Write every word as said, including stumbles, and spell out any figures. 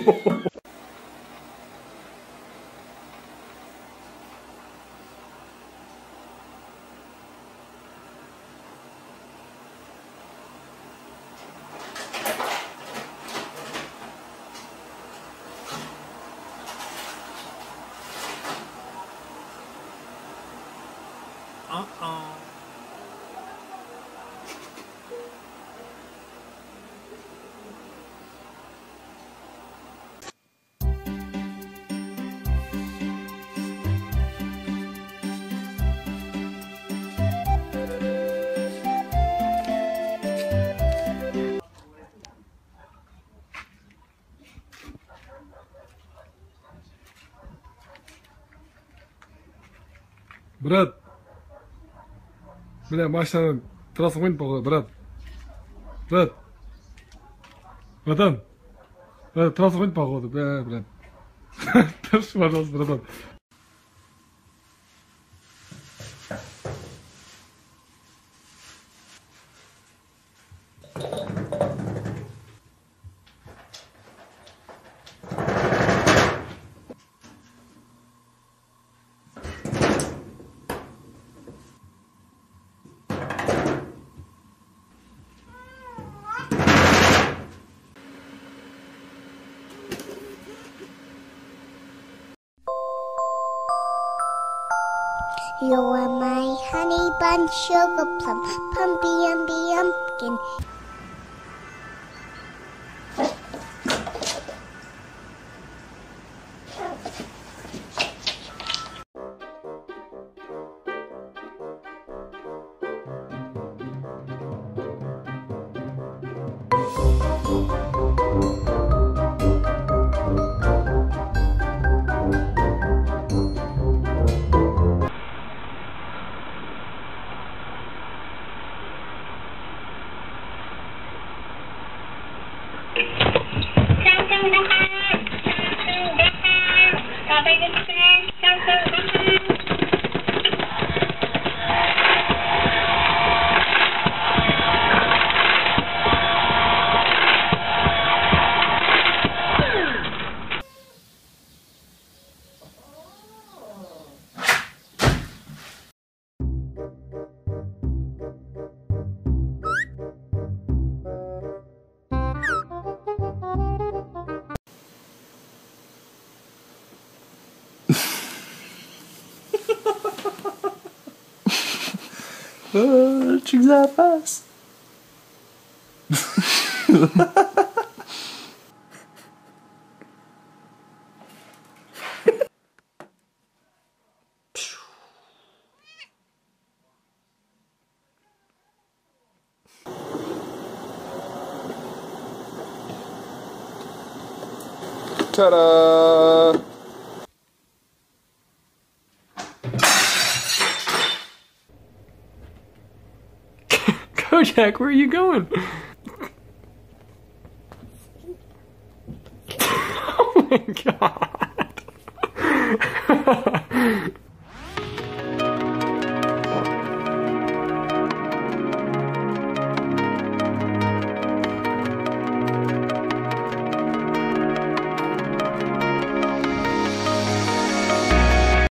Uh-oh. Brad. بلا ما عشان تراس وين براد براد برادان تراس وين بغوض بلا براد ترش مراس برادان You are my honey bun, sugar plum, pumpy, umby, umpkin. Oh, check that pass. Ta-da! Jack, where are you going? Oh my god.